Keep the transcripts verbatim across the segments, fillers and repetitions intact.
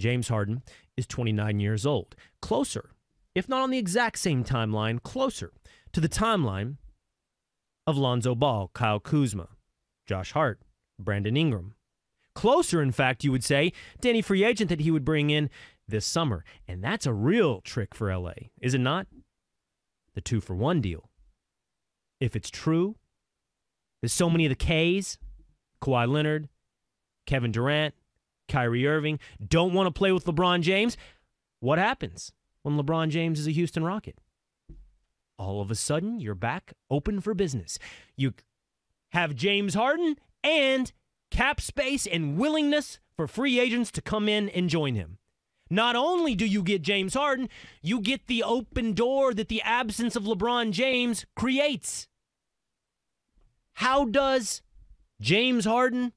James Harden is twenty-nine years old. Closer, if not on the exact same timeline, closer to the timeline of Lonzo Ball, Kyle Kuzma, Josh Hart, Brandon Ingram. Closer, in fact, you would say, to any free agent that he would bring in this summer. And that's a real trick for L A, is it not? The two-for-one deal. If it's true, there's so many of the K's, Kawhi Leonard, Kevin Durant, Kyrie Irving, don't want to play with LeBron James. What happens when LeBron James is a Houston Rocket? All of a sudden, you're back open for business. You have James Harden and cap space and willingness for free agents to come in and join him. Not only do you get James Harden, you get the open door that the absence of LeBron James creates. How does James Harden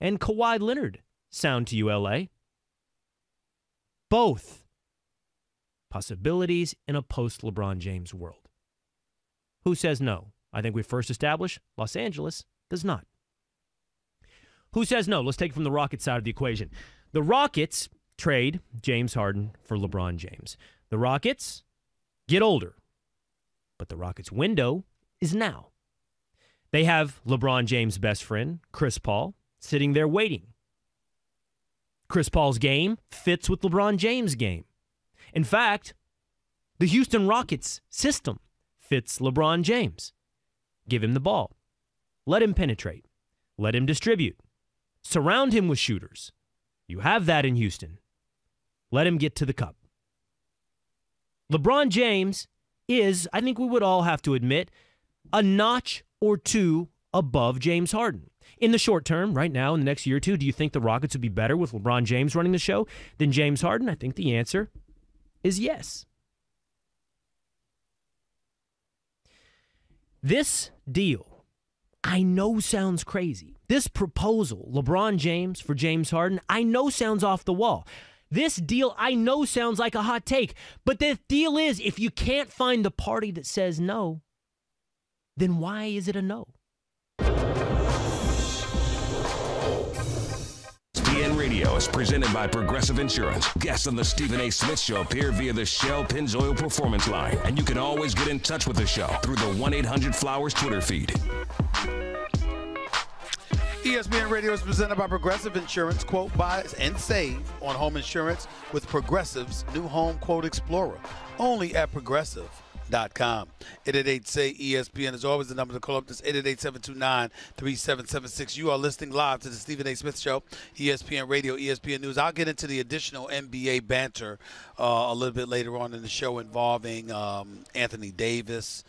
and Kawhi Leonard sound to you, L A? Both possibilities in a post-LeBron James world. Who says no? I think we first establish Los Angeles does not. Who says no? Let's take it from the Rockets side of the equation. The Rockets trade James Harden for LeBron James. The Rockets get older, but the Rockets' window is now. They have LeBron James' best friend, Chris Paul, sitting there waiting. Chris Paul's game fits with LeBron James' game. In fact, the Houston Rockets' system fits LeBron James. Give him the ball. Let him penetrate. Let him distribute. Surround him with shooters. You have that in Houston. Let him get to the cup. LeBron James is, I think we would all have to admit, a notch or two above James Harden. In the short term, right now, in the next year or two, do you think the Rockets would be better with LeBron James running the show than James Harden? I think the answer is yes. This deal, I know sounds crazy. This proposal, LeBron James for James Harden, I know sounds off the wall. This deal, I know sounds like a hot take. But the deal is, if you can't find the party that says no, then why is it a no? E S P N Radio is presented by Progressive Insurance. Guests on the Stephen A. Smith Show appear via the Shell Pennzoil Performance Line. And you can always get in touch with the show through the one eight hundred flowers Twitter feed. E S P N Radio is presented by Progressive Insurance. Quote, buy, and save on home insurance with Progressive's new home quote explorer. Only at Progressive. Dot com. eight eight eight say E S P N is always the number to call up. This eight eight eight, seven two nine, three seven seven six. You are listening live to the Stephen A. Smith Show, E S P N Radio, E S P N News. I'll get into the additional N B A banter uh, a little bit later on in the show involving um, Anthony Davis.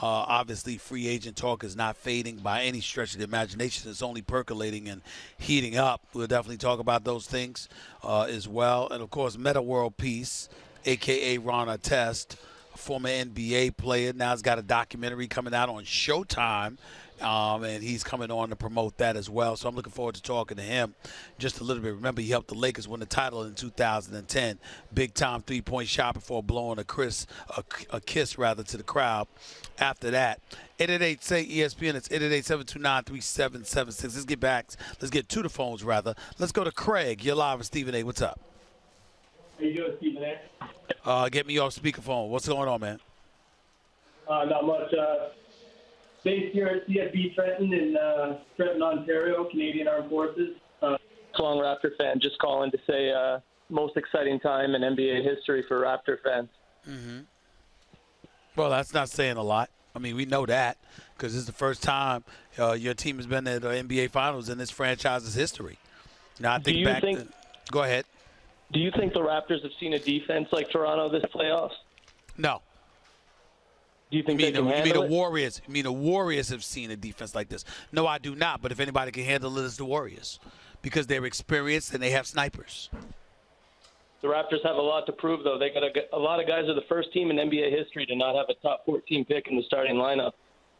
Uh, obviously, free agent talk is not fading by any stretch of the imagination. It's only percolating and heating up. We'll definitely talk about those things uh, as well. And, of course, Metta World Peace, a k a. Ron Artest, former N B A player. Now he's got a documentary coming out on Showtime, um, and he's coming on to promote that as well. So I'm looking forward to talking to him just a little bit. Remember, he helped the Lakers win the title in two thousand ten. Big-time three-point shot before blowing a, Chris, a, a kiss rather to the crowd. After that, eight eight eight say E S P N. It's eight eight eight, seven two nine, three seven seven six. Let's get back. Let's get to the phones, rather. Let's go to Craig. You're live with Stephen A. What's up? How you doing, Stephen A.? Uh, get me off speakerphone. What's going on, man? Uh, not much. Uh, based here at C F B Trenton in uh, Trenton, Ontario, Canadian Armed Forces. Uh, Toronto Raptor fan, just calling to say uh, most exciting time in N B A history for Raptor fans. Mm-hmm. Well, that's not saying a lot. I mean, we know that because this is the first time uh, your team has been at the N B A Finals in this franchise's history. Now, I think Do you back think to, go ahead. Do you think the Raptors have seen a defense like Toronto this playoffs? No. Do you think you mean, they can the, handle you mean it? the Warriors? You mean the Warriors have seen a defense like this? No, I do not. But if anybody can handle it, it's the Warriors because they're experienced and they have snipers. The Raptors have a lot to prove, though. They got a, a lot of guys are the first team in N B A history to not have a top fourteen pick in the starting lineup.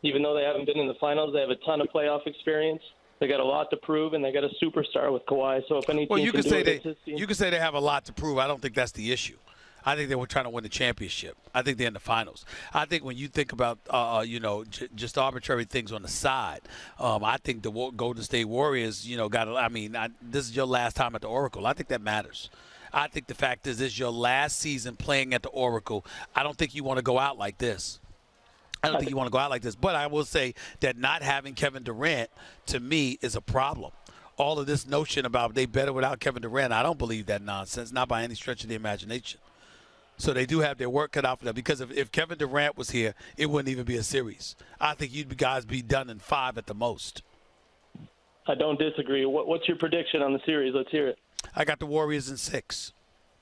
Even though they haven't been in the finals, they have a ton of playoff experience. They got a lot to prove, and they got a superstar with Kawhi. So if any well, team you can, can say do it, they, team. you can say they have a lot to prove. I don't think that's the issue. I think they were trying to win the championship. I think they're in the finals. I think when you think about, uh, you know, j just arbitrary things on the side, um, I think the Golden State Warriors, you know, got. I mean, I, this is your last time at the Oracle. I think that matters. I think the fact is this is your last season playing at the Oracle. I don't think you want to go out like this. I don't think you want to go out like this. But I will say that not having Kevin Durant, to me, is a problem. All of this notion about they better without Kevin Durant, I don't believe that nonsense, not by any stretch of the imagination. So they do have their work cut out for them, because if, if Kevin Durant was here, it wouldn't even be a series. I think you guys be done in five at the most. I don't disagree. What, what's your prediction on the series? Let's hear it. I got the Warriors in six.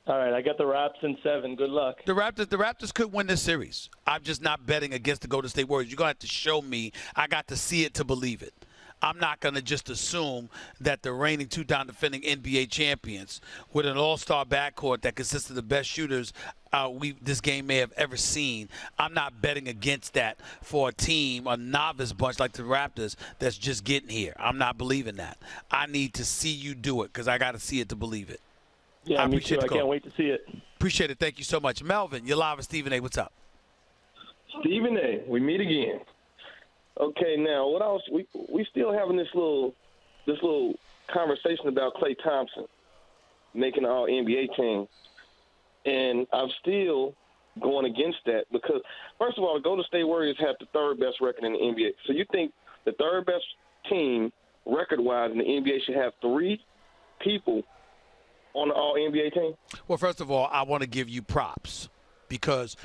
All right, I got the Raps in seven. Good luck. The Raptors, the Raptors could win this series. I'm just not betting against the Golden State Warriors. You're going to have to show me. I got to see it to believe it. I'm not going to just assume that the reigning two-time defending N B A champions with an all-star backcourt that consists of the best shooters uh, we this game may have ever seen. I'm not betting against that for a team, a novice bunch like the Raptors that's just getting here. I'm not believing that. I need to see you do it, because I got to see it to believe it. Yeah, I me too. I can't wait to see it. Appreciate it. Thank you so much. Melvin, you're live with Stephen A. What's up? Stephen A., we meet again. Okay, now, what else? We we still having this little this little conversation about Klay Thompson making an all N B A team. And I'm still going against that because, first of all, the Golden State Warriors have the third-best record in the N B A. So you think the third-best team record-wise in the N B A should have three people on the all N B A team? Well, first of all, I want to give you props because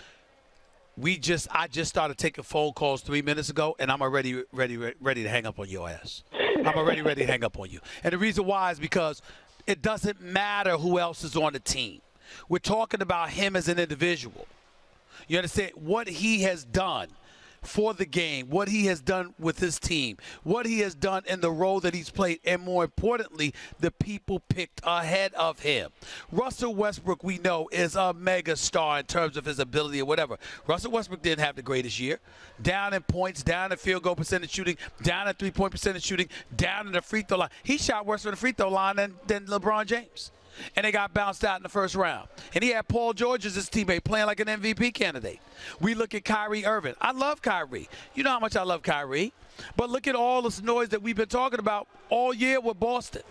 we just I just started taking phone calls three minutes ago, and I'm already ready ready to hang up on your ass. I'm already ready to hang up on you. And the reason why is because it doesn't matter who else is on the team. We're talking about him as an individual. You understand what he has done for the game, what he has done with his team, what he has done in the role that he's played, and more importantly, the people picked ahead of him. Russell Westbrook, we know, is a mega star in terms of his ability or whatever. Russell Westbrook didn't have the greatest year. Down in points, down in field goal percentage shooting, down in three-point percentage shooting, down in the free throw line. He shot worse from the free throw line than, than LeBron James. And they got bounced out in the first round. And he had Paul George as his teammate playing like an M V P candidate. We look at Kyrie Irving. I love Kyrie. You know how much I love Kyrie. But look at all this noise that we've been talking about all year with Boston.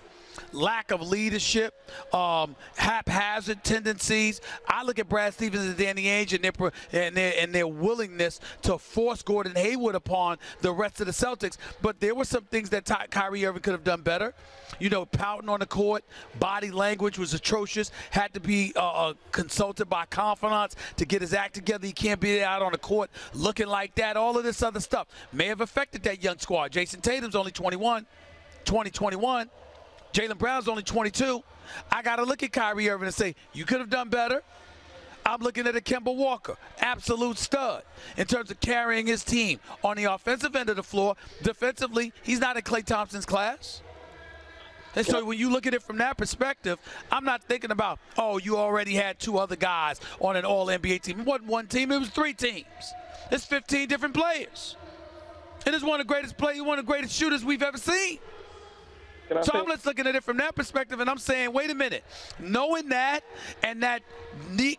Lack of leadership, um, haphazard tendencies. I look at Brad Stevens and Danny Ainge and their, and, their, and their willingness to force Gordon Hayward upon the rest of the Celtics. But there were some things that Kyrie Irving could have done better. You know, pouting on the court, body language was atrocious, had to be uh, consulted by confidants to get his act together. He can't be out on the court looking like that. All of this other stuff may have affected that young squad. Jason Tatum's only twenty-one, twenty, twenty-one. Jaylen Brown's only twenty-two. I got to look at Kyrie Irving and say, you could have done better. I'm looking at a Kemba Walker, absolute stud, in terms of carrying his team on the offensive end of the floor. Defensively, he's not in Klay Thompson's class. And so when you look at it from that perspective, I'm not thinking about, oh, you already had two other guys on an all N B A team. It wasn't one team, it was three teams. It's fifteen different players. It is one of the greatest players, one of the greatest shooters we've ever seen. So I'm just looking at it from that perspective, and I'm saying, wait a minute. Knowing that and that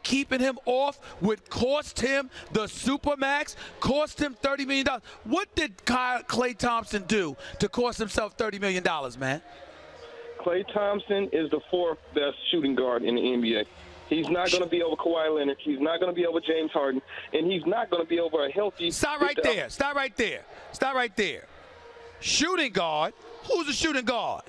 keeping him off would cost him the Supermax, cost him thirty million dollars. What did Kyle, Klay Thompson do to cost himself thirty million dollars, man? Klay Thompson is the fourth best shooting guard in the N B A. He's not going to be over Kawhi Leonard. He's not going to be over James Harden. And he's not going to be over a healthy— Stop right there. Stop right there. Stop right there. Shooting guard. Who's a shooting guard?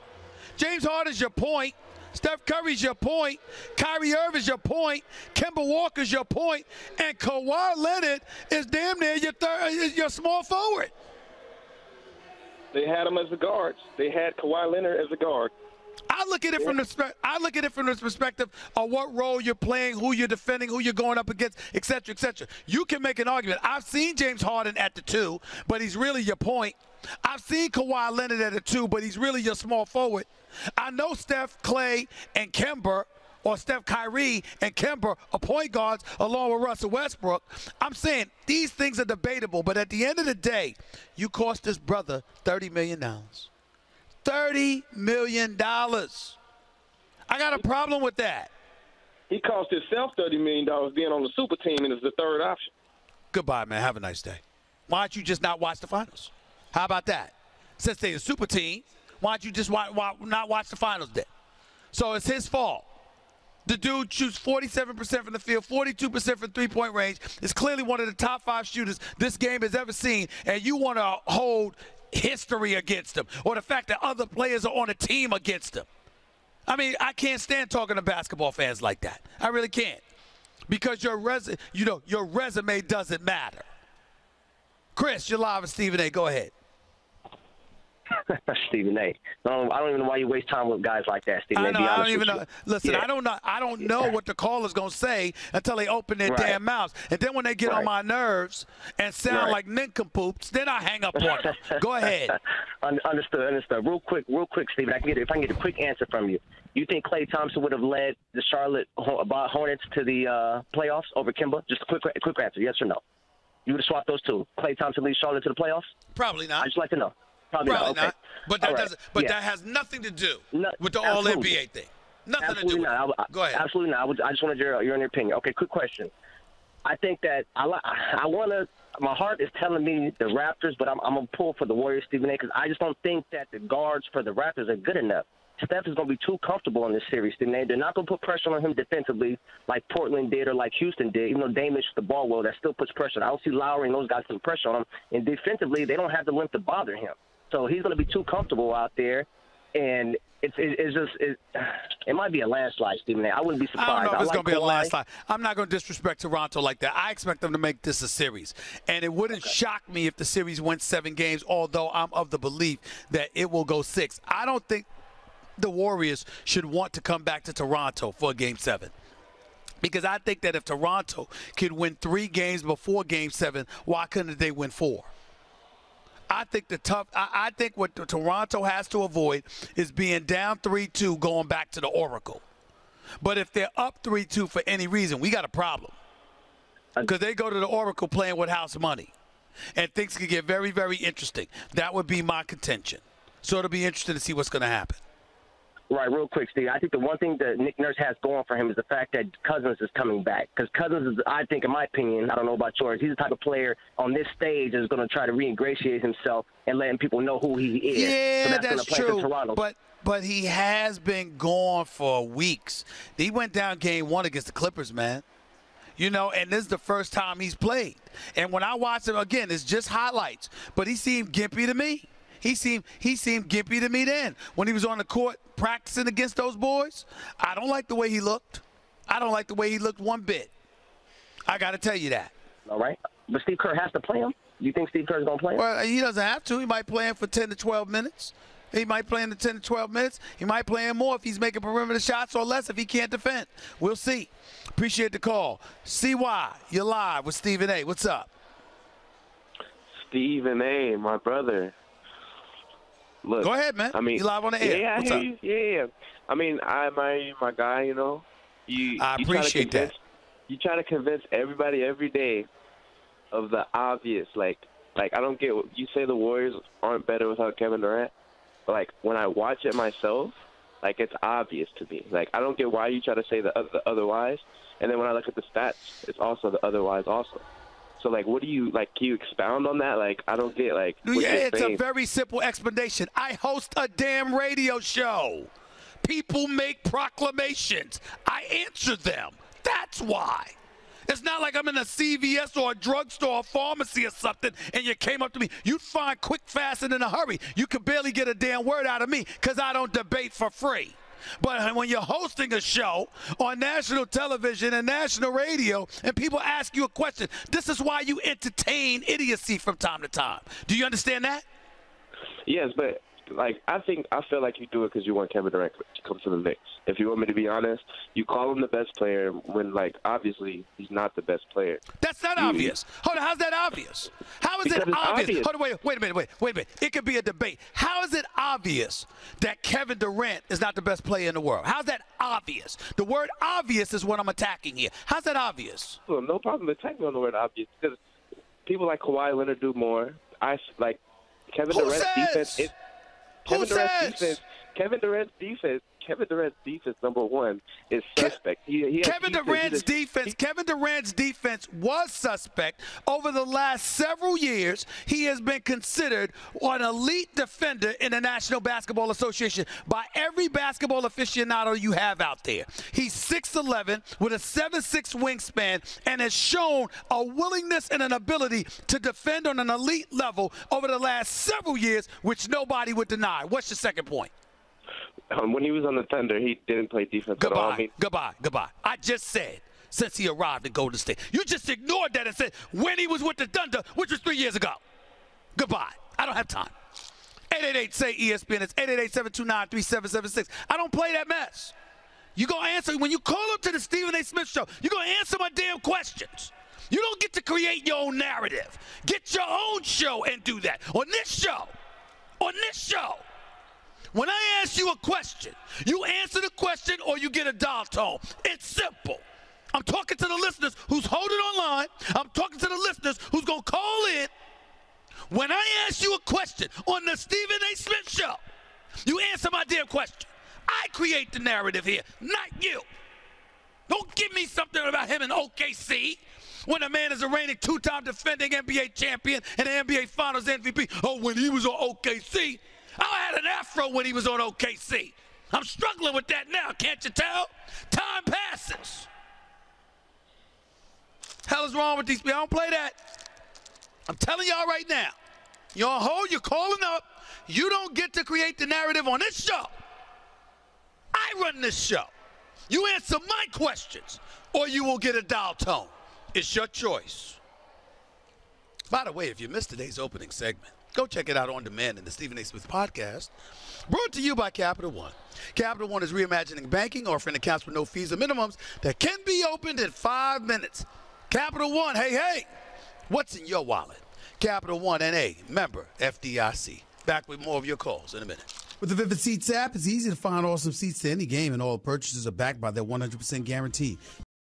James Harden's your point. Steph Curry's your point. Kyrie Irving's your point. Kemba Walker's your point. And Kawhi Leonard is damn near your third, is your small forward. They had him as the guards. They had Kawhi Leonard as a guard. I look at it from the I look at it from the perspective of what role you're playing, who you're defending, who you're going up against, et cetera, et cetera. You can make an argument. I've seen James Harden at the two, but he's really your point. I've seen Kawhi Leonard at the two, but he's really your small forward. I know Steph, Clay, and Kemba, or Steph, Kyrie, and Kemba are point guards along with Russell Westbrook. I'm saying these things are debatable, but at the end of the day, you cost this brother thirty million dollars. thirty million dollars. I got a problem with that. He cost himself thirty million dollars being on the super team and is the third option. Goodbye, man. Have a nice day. Why don't you just not watch the finals? How about that? Since they're a super team, why don't you just why, why not watch the finals then? So it's his fault. The dude shoots forty-seven percent from the field, forty-two percent from three-point range. Is clearly one of the top five shooters this game has ever seen, and you want to hold history against him or the fact that other players are on a team against him. I mean, I can't stand talking to basketball fans like that. I really can't, because your res you know, your resume doesn't matter. Chris, you're live with Stephen A. Go ahead. Stephen A. Um, I don't even know why you waste time with guys like that, Stephen I know, A. I don't even know. You. Listen, yeah. I don't know. I don't know yeah. what the caller's gonna say until they open their right. damn mouths, and then when they get right. on my nerves and sound right. like nincompoops, then I hang up on them. Go ahead. Understood. Understood. Real quick. Real quick, Stephen. I can get if I can get a quick answer from you. You think Klay Thompson would have led the Charlotte Hornets to the uh, playoffs over Kemba? Just a quick, quick answer. Yes or no? You would have swapped those two. Klay Thompson leads Charlotte to the playoffs? Probably not. I'd just like to know. Probably, Probably not. Okay. not. But that right. doesn't. But yeah. that has nothing to do no, with the All N B A thing. Nothing absolutely to do with not. it. Go ahead. Absolutely not. I, would, I just wanted your your opinion. Okay, quick question. I think that I I want to. My heart is telling me the Raptors, but I'm I'm gonna pull for the Warriors, Stephen A. Because I just don't think that the guards for the Raptors are good enough. Steph is going to be too comfortable in this series, Stephen A. They're not going to put pressure on him defensively like Portland did or like Houston did, even though Dame hits the ball well. That still puts pressure. I don't see Lowry and those guys putting pressure on him. And defensively, they don't have the length to bother him. So he's going to be too comfortable out there. And it's, it's just it, – it might be a landslide, Stephen A. I wouldn't be surprised. I don't know if it's like going to be a landslide. I'm not going to disrespect Toronto like that. I expect them to make this a series. And it wouldn't okay. shock me if the series went seven games, although I'm of the belief that it will go six. I don't think – the Warriors should want to come back to Toronto for Game seven, because I think that if Toronto could win three games before Game seven, why couldn't they win four? I think the tough. I, I think what the Toronto has to avoid is being down three two going back to the Oracle. But if they're up three two for any reason, we got a problem, because they go to the Oracle playing with house money, and things could get very, very interesting. That would be my contention. So it'll be interesting to see what's going to happen. Right, real quick, Steve. I think the one thing that Nick Nurse has going for him is the fact that Cousins is coming back. Because Cousins is, I think, in my opinion, I don't know about yours, he's the type of player on this stage is going to try to reingratiate himself and letting people know who he is. Yeah, so that's, that's play true. For Toronto. But but he has been gone for weeks. He went down game one against the Clippers, man. You know, and this is the first time he's played. And when I watch him again, it's just highlights. But he seemed gimpy to me. He seemed he seemed gimpy to me then when he was on the court practicing against those boys. I don't like the way he looked. I don't like the way he looked one bit. I got to tell you that. All right. But Steve Kerr has to play him? Do you think Steve Kerr's going to play him? Well, he doesn't have to. He might play him for ten to twelve minutes. He might play him for ten to twelve minutes. He might play him more if he's making perimeter shots, or less if he can't defend. We'll see. Appreciate the call. C Y, you're live with Stephen A. What's up? Stephen A., my brother. Look, go ahead, man. I mean, you live on the air. Yeah, I hear you. Yeah, yeah. I mean, I admire you, my guy. You know, you. I you appreciate try to convince, that. You try to convince everybody every day of the obvious. Like, like I don't get. You say the Warriors aren't better without Kevin Durant, but like when I watch it myself, like it's obvious to me. Like I don't get why you try to say the, the otherwise, and then when I look at the stats, it's also the otherwise also. So, like, what do you, like, can you expound on that? Like, I don't get, like, what yeah, you're it's saying. A very simple explanation. I host a damn radio show. People make proclamations. I answer them. That's why. It's not like I'm in a C V S or a drugstore or pharmacy or something and you came up to me. You'd find quick, fast, and in a hurry. You could barely get a damn word out of me because I don't debate for free. But when you're hosting a show on national television and national radio and people ask you a question, this is why you entertain idiocy from time to time. Do you understand that? Yes, but like I think I feel like you do it because you want Kevin Durant to come to the mix. If you want me to be honest, you call him the best player when, like, obviously he's not the best player. That's not you, obvious. Hold on, how's that obvious? How is it obvious? obvious? Hold on, wait, wait a minute, wait, wait a minute. It could be a debate. How is it obvious that Kevin Durant is not the best player in the world? How's that obvious? The word obvious is what I'm attacking here. How's that obvious? Well, no problem attacking on the word obvious because people like Kawhi Leonard do more. I like Kevin Durant's defense. It, Kevin Durant's defense Kevin Durant's defense, Kevin Durant's defense, number one, is suspect. He, he Kevin defense, Durant's he just, defense, he, Kevin Durant's defense was suspect over the last several years. He has been considered an elite defender in the National Basketball Association by every basketball aficionado you have out there. He's six eleven with a seven six wingspan and has shown a willingness and an ability to defend on an elite level over the last several years, which nobody would deny. What's your second point? Um, when he was on the Thunder, he didn't play defense goodbye, at all. I mean, goodbye, goodbye. I just said, since he arrived at Golden State, you just ignored that and said, when he was with the Thunder, which was three years ago. Goodbye. I don't have time. eight eight eight say E S P N. It's eight eight eight, seven two nine, three seven seven six. I don't play that mess. You're going to answer. When you call up to the Stephen A. Smith show, you're going to answer my damn questions. You don't get to create your own narrative. Get your own show and do that. On this show. On this show. When I ask you a question, you answer the question or you get a dial tone. It's simple. I'm talking to the listeners who's holding online. I'm talking to the listeners who's going to call in. When I ask you a question on the Stephen A. Smith show, you answer my damn question. I create the narrative here, not you. Don't give me something about him in O K C when a man is a reigning two-time defending N B A champion and an N B A Finals M V P. Oh, when he was on O K C. I had an afro when he was on O K C. I'm struggling with that now, can't you tell? Time passes. Hell is wrong with these people? I don't play that. I'm telling y'all right now. You're on hold, you're calling up. You don't get to create the narrative on this show. I run this show. You answer my questions, or you will get a dial tone. It's your choice. By the way, if you missed today's opening segment, go check it out on demand in the Stephen A. Smith podcast. Brought to you by Capital One. Capital One is reimagining banking, offering accounts with no fees or minimums that can be opened in five minutes. Capital One, hey, hey, what's in your wallet? Capital One N A, member F D I C. Back with more of your calls in a minute. With the Vivid Seats app, it's easy to find awesome seats to any game, and all purchases are backed by their one hundred percent guarantee.